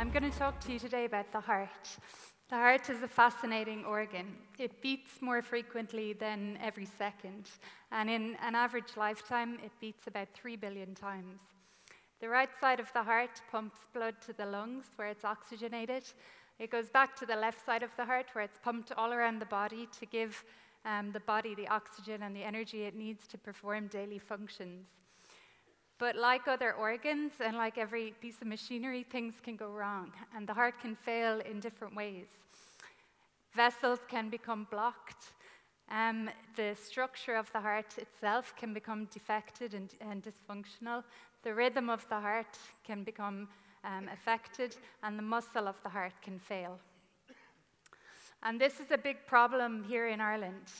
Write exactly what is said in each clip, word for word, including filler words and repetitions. I'm going to talk to you today about the heart. The heart is a fascinating organ. It beats more frequently than every second, and in an average lifetime, it beats about three billion times. The right side of the heart pumps blood to the lungs, where it's oxygenated. It goes back to the left side of the heart, where it's pumped all around the body to give um, the body the oxygen and the energy it needs to perform daily functions. But like other organs, and like every piece of machinery, things can go wrong, and the heart can fail in different ways. Vessels can become blocked. Um, the structure of the heart itself can become defected and, and dysfunctional. The rhythm of the heart can become um, affected, and the muscle of the heart can fail. And this is a big problem here in Ireland.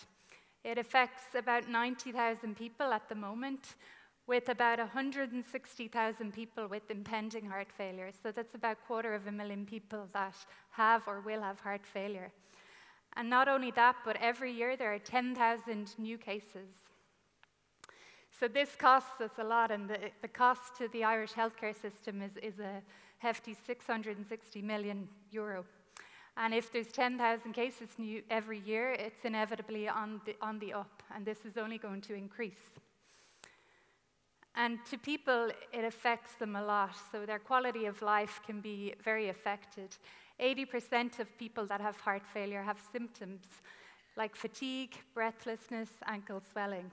It affects about ninety thousand people at the moment, with about one hundred sixty thousand people with impending heart failure. So that's about a quarter of a million people that have or will have heart failure. And not only that, but every year there are ten thousand new cases. So this costs us a lot, and the, the cost to the Irish healthcare system is, is a hefty six hundred sixty million euro. And if there's ten thousand cases new every year, it's inevitably on the, on the up, and this is only going to increase. And to people, it affects them a lot, so their quality of life can be very affected. eighty percent of people that have heart failure have symptoms like fatigue, breathlessness, ankle swelling.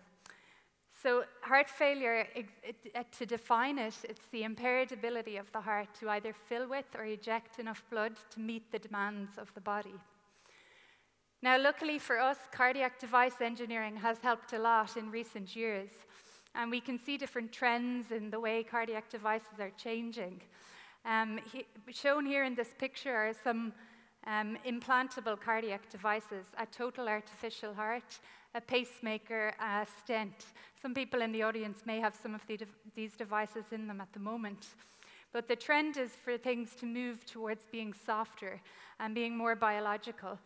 So heart failure, it, it, to define it, it's the impaired ability of the heart to either fill with or eject enough blood to meet the demands of the body. Now, luckily for us, cardiac device engineering has helped a lot in recent years. And we can see different trends in the way cardiac devices are changing. Um, he, shown here in this picture are some um, implantable cardiac devices, a total artificial heart, a pacemaker, a stent. Some people in the audience may have some of the de these devices in them at the moment. But the trend is for things to move towards being softer and being more biological.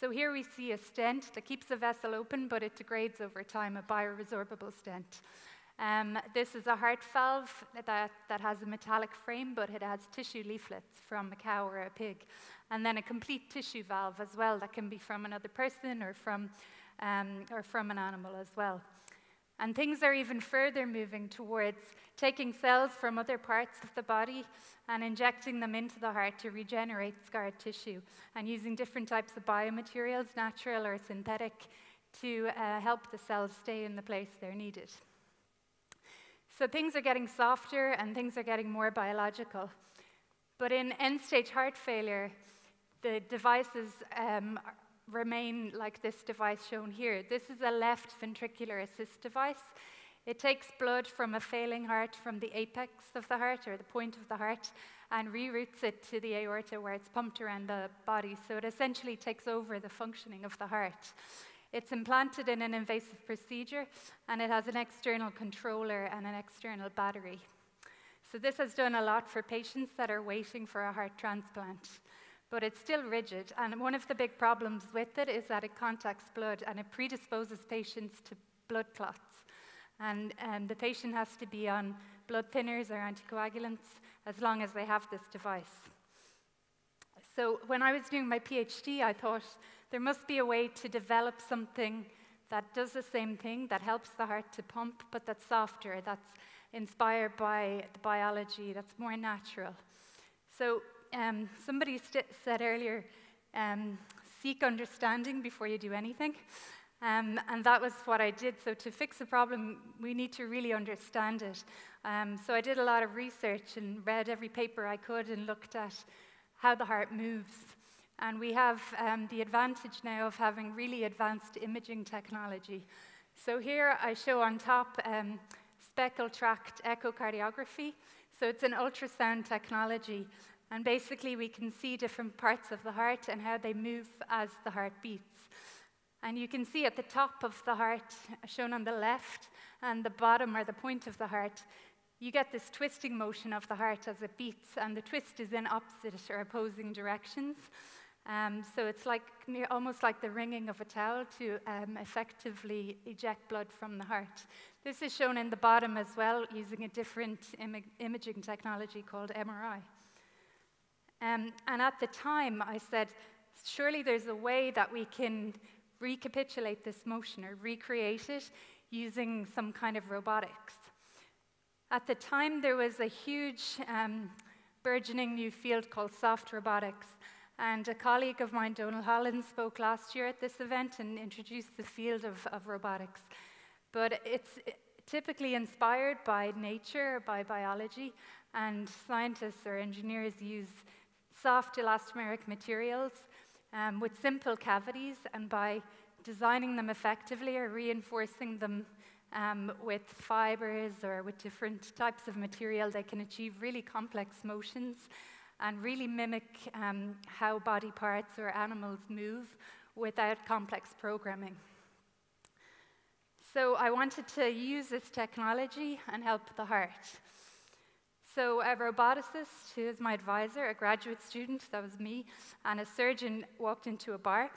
So here we see a stent that keeps the vessel open, but it degrades over time, a bioresorbable stent. Um, this is a heart valve that, that has a metallic frame, but it has tissue leaflets from a cow or a pig. And then a complete tissue valve as well that can be from another person or from, um, or from an animal as well. And things are even further moving towards taking cells from other parts of the body and injecting them into the heart to regenerate scarred tissue, and using different types of biomaterials, natural or synthetic, to uh, help the cells stay in the place they're needed. So things are getting softer and things are getting more biological. But in end-stage heart failure, the devices um, remain like this device shown here. This is a left ventricular assist device. It takes blood from a failing heart, from the apex of the heart or the point of the heart, and reroutes it to the aorta where it's pumped around the body. So it essentially takes over the functioning of the heart. It's implanted in an invasive procedure, and it has an external controller and an external battery. So this has done a lot for patients that are waiting for a heart transplant. But it's still rigid, and one of the big problems with it is that it contacts blood, and it predisposes patients to blood clots. And um, the patient has to be on blood thinners or anticoagulants as long as they have this device. So when I was doing my PhD, I thought there must be a way to develop something that does the same thing, that helps the heart to pump, but that's softer, that's inspired by the biology, that's more natural. So Um, somebody said earlier, um, seek understanding before you do anything, um, and that was what I did. So to fix a problem, we need to really understand it. Um, so I did a lot of research and read every paper I could and looked at how the heart moves. And we have um, the advantage now of having really advanced imaging technology. So here I show on top um, speckle tract echocardiography. So it's an ultrasound technology. And basically, we can see different parts of the heart and how they move as the heart beats. And you can see at the top of the heart, shown on the left, and the bottom or the point of the heart, you get this twisting motion of the heart as it beats, and the twist is in opposite or opposing directions. Um, so it's like almost like the wringing of a towel to um, effectively eject blood from the heart. This is shown in the bottom as well, using a different im- imaging technology called M R I. Um, and at the time, I said, surely there's a way that we can recapitulate this motion or recreate it using some kind of robotics. At the time, there was a huge um, burgeoning new field called soft robotics. And a colleague of mine, Donal Holland, spoke last year at this event and introduced the field of, of robotics. But it's typically inspired by nature, by biology, and scientists or engineers use soft elastomeric materials um, with simple cavities, and by designing them effectively or reinforcing them um, with fibers or with different types of material, they can achieve really complex motions and really mimic um, how body parts or animals move without complex programming. So I wanted to use this technology and help the heart. So a roboticist, who is my advisor, a graduate student, that was me, and a surgeon walked into a bar,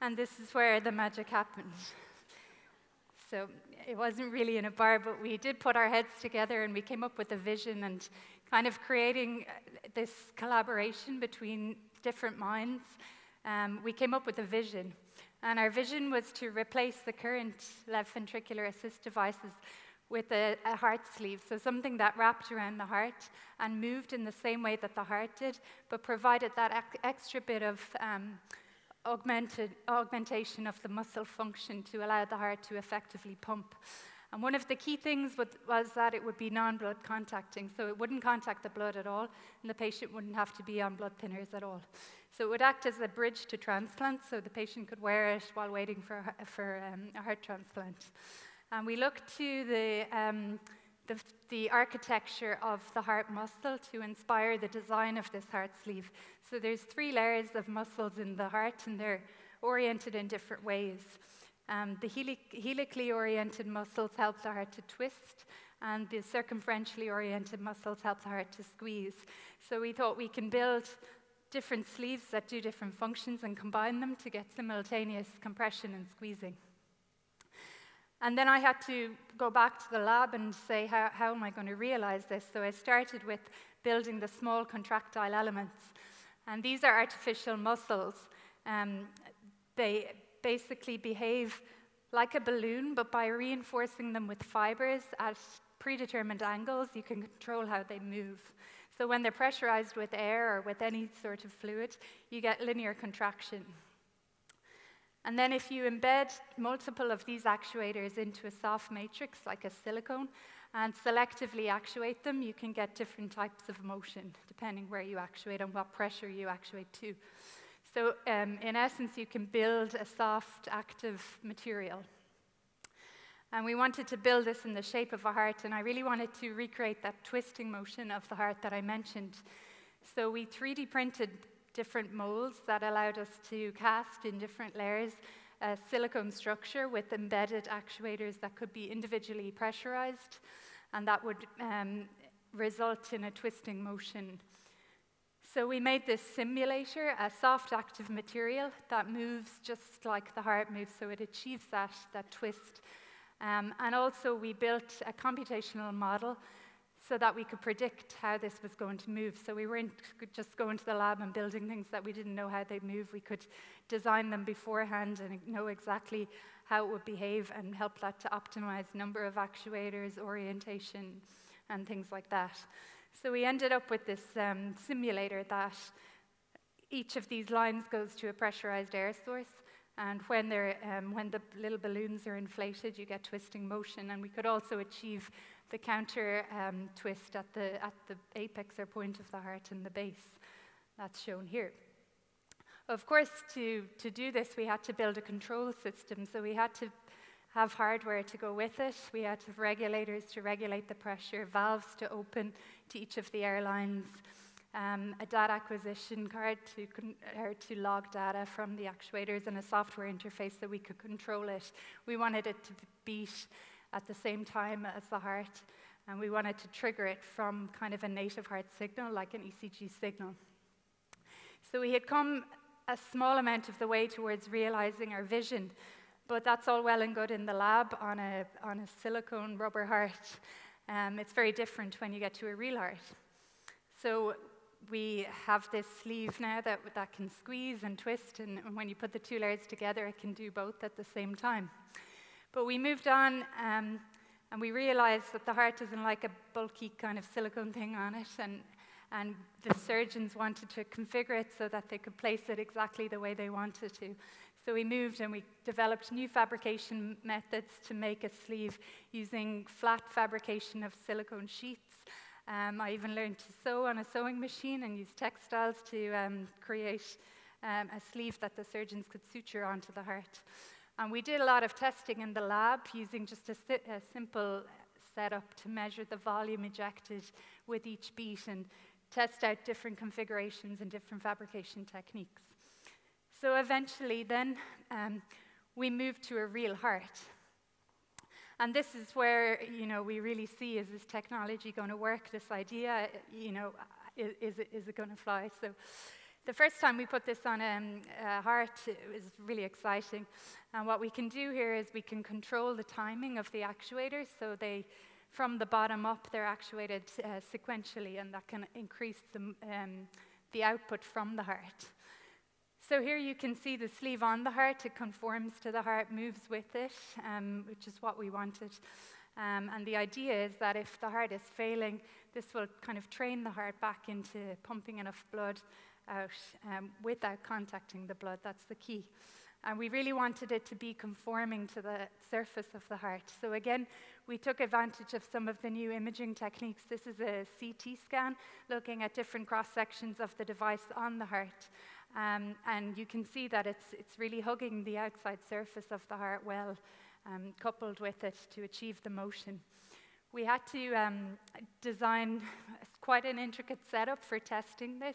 and this is where the magic happened. So it wasn't really in a bar, but we did put our heads together and we came up with a vision and kind of creating this collaboration between different minds. Um, we came up with a vision. And our vision was to replace the current left ventricular assist devices with a, a heart sleeve, so something that wrapped around the heart and moved in the same way that the heart did, but provided that extra bit of um, augmented, augmentation of the muscle function to allow the heart to effectively pump. And one of the key things with, was that it would be non-blood contacting, so it wouldn't contact the blood at all, and the patient wouldn't have to be on blood thinners at all. So it would act as a bridge to transplant, so the patient could wear it while waiting for, for um, a heart transplant. And we looked to the, um, the, the architecture of the heart muscle to inspire the design of this heart sleeve. So there's three layers of muscles in the heart, and they're oriented in different ways. Um, the helic helically oriented muscles help the heart to twist, and the circumferentially oriented muscles help the heart to squeeze. So we thought we can build different sleeves that do different functions and combine them to get simultaneous compression and squeezing. And then I had to go back to the lab and say, how, how am I going to realize this? So I started with building the small contractile elements. And these are artificial muscles. Um, they basically behave like a balloon, but by reinforcing them with fibers at predetermined angles, you can control how they move. So when they're pressurized with air or with any sort of fluid, you get linear contraction. And then if you embed multiple of these actuators into a soft matrix, like a silicone, and selectively actuate them, you can get different types of motion, depending where you actuate and what pressure you actuate to. So um, in essence, you can build a soft, active material. And we wanted to build this in the shape of a heart, and I really wanted to recreate that twisting motion of the heart that I mentioned. So we three D printed different molds that allowed us to cast in different layers a silicone structure with embedded actuators that could be individually pressurized, and that would um, result in a twisting motion. So we made this simulator, a soft active material that moves just like the heart moves, so it achieves that, that twist. Um, and also we built a computational model so that we could predict how this was going to move. So we weren't just going to the lab and building things that we didn't know how they'd move. We could design them beforehand and know exactly how it would behave and help that to optimize number of actuators, orientation, and things like that. So we ended up with this um, simulator that each of these lines goes to a pressurized air source, and when, they're, um, when the little balloons are inflated, you get twisting motion, and we could also achieve the counter um, twist at the, at the apex or point of the heart and the base. That's shown here. Of course, to, to do this, we had to build a control system, so we had to have hardware to go with it. We had to have regulators to regulate the pressure, valves to open to each of the airlines, um, a data acquisition card to, con or to log data from the actuators, and a software interface so we could control it. We wanted it to beat at the same time as the heart, and we wanted to trigger it from kind of a native heart signal, like an E C G signal. So we had come a small amount of the way towards realizing our vision. But that's all well and good in the lab on a, on a silicone rubber heart. Um, it's very different when you get to a real heart. So we have this sleeve now that, that can squeeze and twist, and, and when you put the two layers together, it can do both at the same time. But we moved on, um, and we realized that the heart isn't like a bulky kind of silicone thing on it, and, and the surgeons wanted to configure it so that they could place it exactly the way they wanted to. So we moved and we developed new fabrication methods to make a sleeve using flat fabrication of silicone sheets. Um, I even learned to sew on a sewing machine and use textiles to um, create um, a sleeve that the surgeons could suture onto the heart. And we did a lot of testing in the lab using just a, si a simple setup to measure the volume ejected with each beat and test out different configurations and different fabrication techniques. So eventually then um, we moved to a real heart. And this is where, you know, we really see, is this technology going to work, this idea, you know, is, is it, is it going to fly? So the first time we put this on a, a heart, it was really exciting. And what we can do here is we can control the timing of the actuators. So they, from the bottom up, they're actuated uh, sequentially, and that can increase the, um, the output from the heart. So here you can see the sleeve on the heart. It conforms to the heart, moves with it, um, which is what we wanted. Um, and the idea is that if the heart is failing, this will kind of train the heart back into pumping enough blood out um, without contacting the blood. That's the key. And we really wanted it to be conforming to the surface of the heart. So again, we took advantage of some of the new imaging techniques. This is a C T scan looking at different cross-sections of the device on the heart. Um, and you can see that it's, it's really hugging the outside surface of the heart well, um, coupled with it to achieve the motion. We had to um, design quite an intricate setup for testing this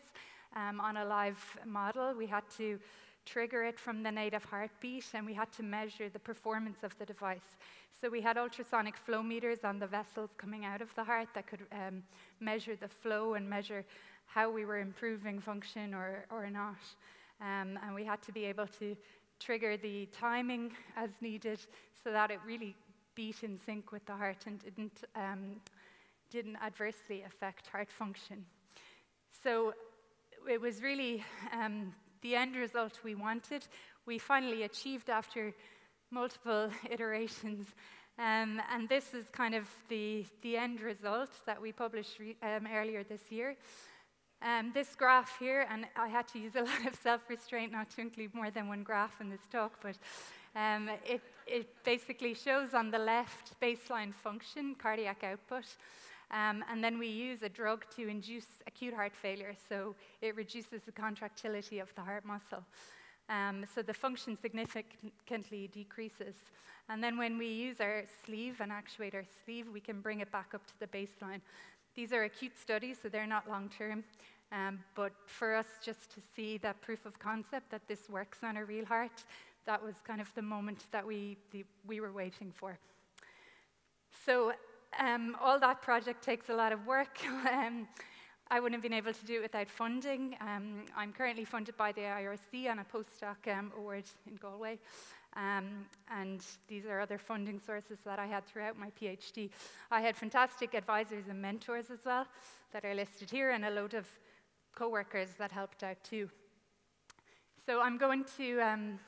um, on a live model. We had to trigger it from the native heartbeat, and we had to measure the performance of the device. So we had ultrasonic flow meters on the vessels coming out of the heart that could um, measure the flow and measure how we were improving function or, or not. Um, and we had to be able to trigger the timing as needed so that it really beat in sync with the heart and didn't, um, didn't adversely affect heart function. So it was really um, the end result we wanted. We finally achieved after multiple iterations. Um, and this is kind of the, the end result that we published re um, earlier this year. Um, this graph here, and I had to use a lot of self-restraint not to include more than one graph in this talk, but um, it, it basically shows on the left baseline function, cardiac output, um, and then we use a drug to induce acute heart failure, so it reduces the contractility of the heart muscle. Um, so the function significantly decreases. And then when we use our sleeve and actuate our sleeve, we can bring it back up to the baseline. These are acute studies, so they're not long-term, um, but for us just to see that proof of concept that this works on a real heart, that was kind of the moment that we, the, we were waiting for. So um, all that project takes a lot of work. um, I wouldn't have been able to do it without funding. Um, I'm currently funded by the I R C on a postdoc um, award in Galway. Um, and these are other funding sources that I had throughout my PhD. I had fantastic advisors and mentors as well that are listed here, and a load of co-workers that helped out too. So I'm going to, um,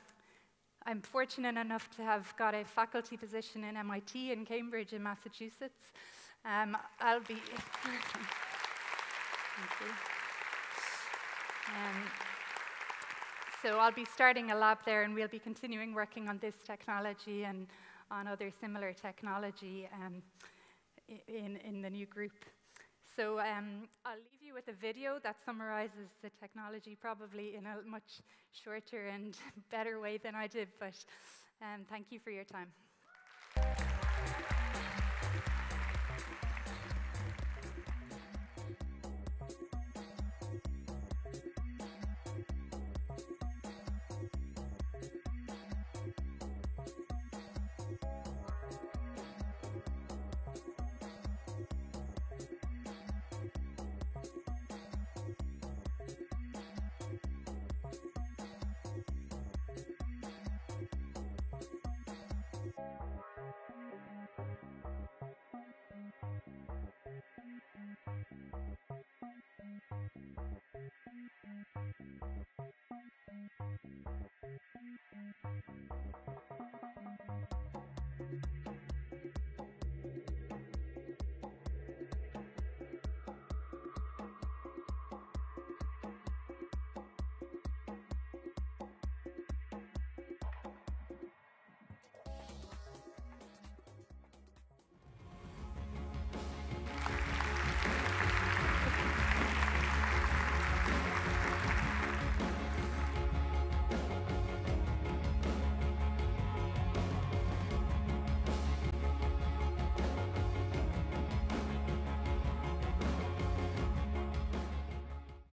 I'm fortunate enough to have got a faculty position in M I T in Cambridge in Massachusetts. Um, I'll be, thank you. Um, So I'll be starting a lab there, and we'll be continuing working on this technology and on other similar technology um, in, in the new group. So um, I'll leave you with a video that summarizes the technology probably in a much shorter and better way than I did, but um, thank you for your time. Thank you.